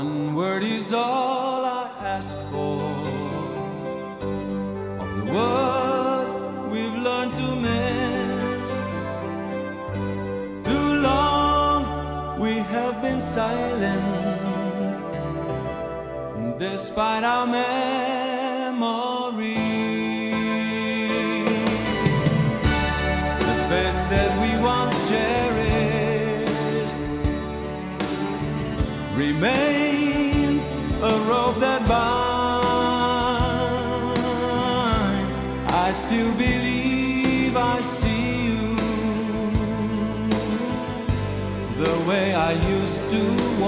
One word is all I ask for, of the words we've learned to miss. Too long we have been silent, despite our memory. The faith that we once cherished remains a rope that binds. I still believe I see you the way I used to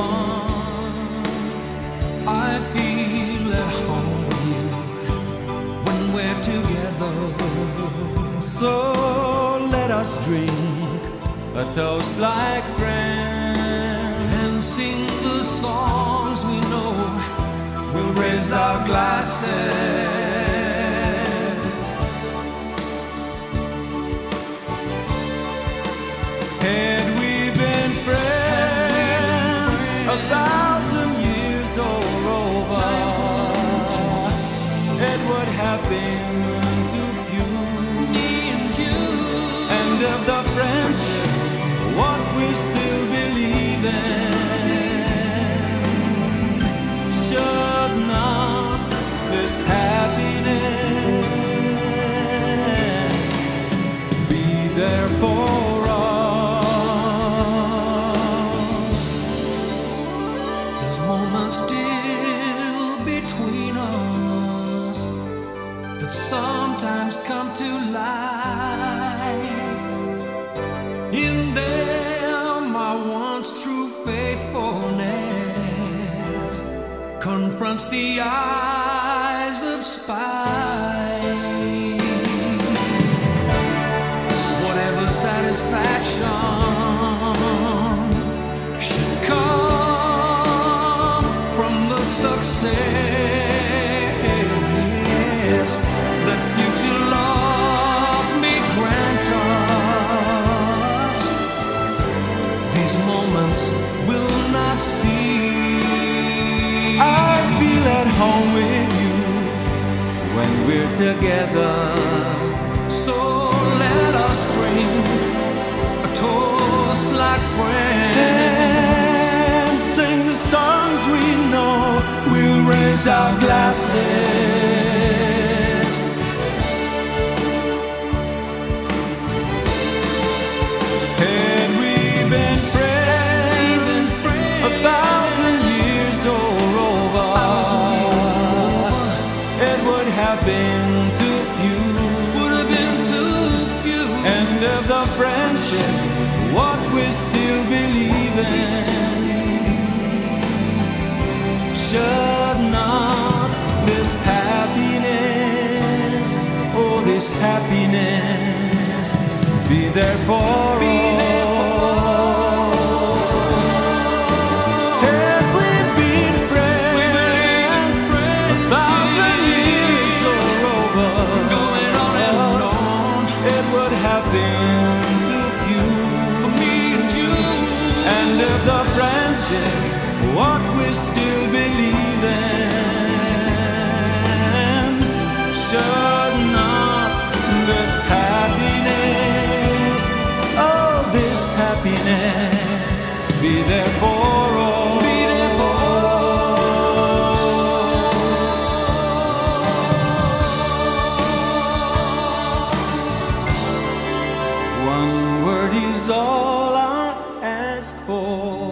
once. I feel at home when we're together, so let us drink a toast like friends and sing the songs we know. We'll raise our glasses. Had we been friends 1,000 years or over, it would have been too few. Me and you. And of the friendship, what we still believe in for us. There's moments still between us that sometimes come to light. In them our once true faithfulness confronts the eyes of spite. Satisfaction should come from the success that future love may grant us. These moments will not cease. I feel at home with you when we're together, so let us drink toast like friends and sing the songs we know. We'll raise our glasses. Had we been friends 1,000 years or over, it would have been too few. And of the friendships what we still believe in, should not this happiness, oh this happiness, be there for all. Had we been friends 1,000 years or over, going on and on, it would have been the friendships what we still believe in, should not this happiness, oh this happiness, be there for all. One word is all I ask for.